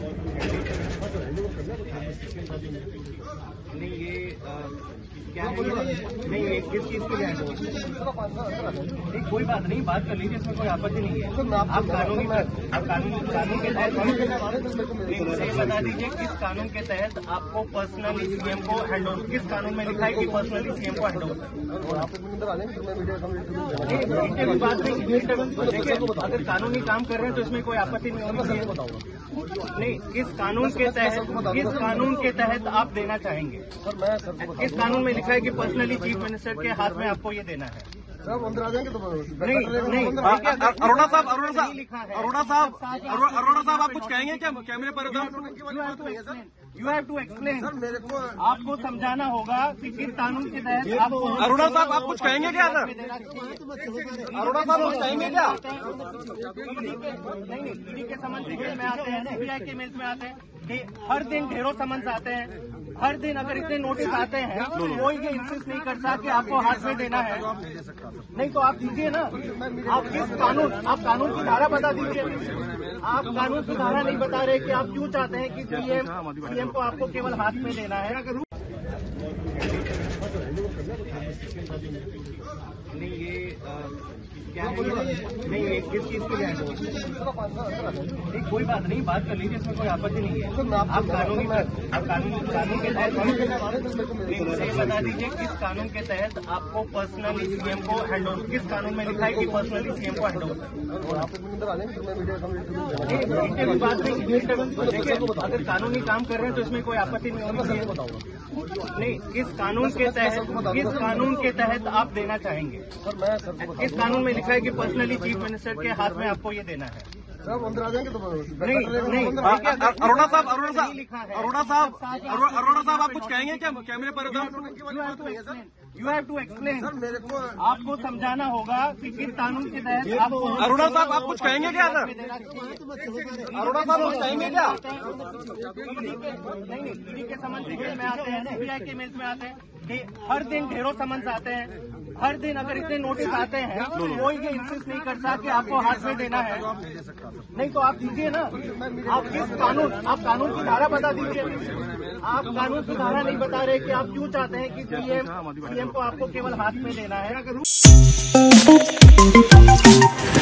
नहीं ये क्या है, नहीं ये किस चीज की जाए नहीं कोई बात नहीं, बात कर लीजिए, इसमें कोई आपत्ति नहीं है। आप कानून के तहत ये बता दीजिए किस कानून के तहत आपको पर्सनली सीएम को हैंड ओवर, किस कानून में लिखा है कि पर्सनली सीएम को हैंड ओवर? बात नहीं, देखिए अगर कानूनी काम कर रहे हैं तो इसमें कोई आपत्ति नहीं होगी। नहीं, किस कानून के तहत आप देना चाहेंगे? किस कानून में लिखा है कि पर्सनली चीफ मिनिस्टर के हाथ में आपको ये देना है? नहीं, अरोड़ा साहब आप कुछ कहेंगे क्या? कैमरे पर यू हैव टू एक्सप्लेन, आपको समझाना होगा कि किस कानून के तहत। अरोड़ा साहब आप कुछ कहेंगे क्या? अरोड़ा साहब कुछ कहेंगे क्या? नहीं, ईडी के समन मेल में आते हैं, सीबीआई के मेल में आते हैं कि हर दिन ढेरों समन्स आते हैं, हर दिन अगर इतने नोटिस आते हैं कोई ये इंसिस्ट नहीं करता कि आपको हाथ में देना है। नहीं तो आप दीजिए ना, आप किस कानून, आप कानून की धारा बता दीजिए। आप कानून की धारा नहीं बता रहे कि आप क्यों चाहते हैं कि सीएम को आपको केवल हाथ में देना है। नहीं ये क्या है, नहीं ये किस चीज की जाए नहीं कोई बात नहीं, बात कर लीजिए, इसमें कोई आपत्ति नहीं है। आप कानून के तहत बता दीजिए किस कानून के तहत आपको पर्सनली सीएम को हैंड ओवर, किस कानून में लिखा है कि पर्सनली सीएम को हैंड ओवर? बात नहीं, देखिए अगर कानूनी काम कर रहे हैं तो इसमें कोई आपत्ति नहीं होगी। नहीं, किस कानून के तहत आप देना चाहेंगे? किस कानून में लिखा है कि पर्सनली चीफ मिनिस्टर के हाथ में आपको ये देना है? नहीं, अरोड़ा साहब आप कुछ कहेंगे क्या? कैमरे पर यू हैव टू एक्सप्लेन, आपको समझाना होगा कि किस कानून के तहत। अरोड़ा साहब आप कुछ कहेंगे क्या? अरोड़ा साहब कुछ कहेंगे क्या? नहीं, ईडी के समन मेल में आते हैं, सीबीआई के मेल में आते हैं कि हर दिन ढेरों समन्स आते हैं, हर दिन अगर इतने नोटिस आते हैं कोई ये इंसिस्ट नहीं करता कि आपको हाथ में देना है। नहीं तो आप दीजिए ना, आप किस कानून, आप कानून की धारा बता दीजिए। आप कानून की धारा नहीं बता रहे कि आप क्यों चाहते हैं कि सीएम को आपको केवल हाथ में देना है।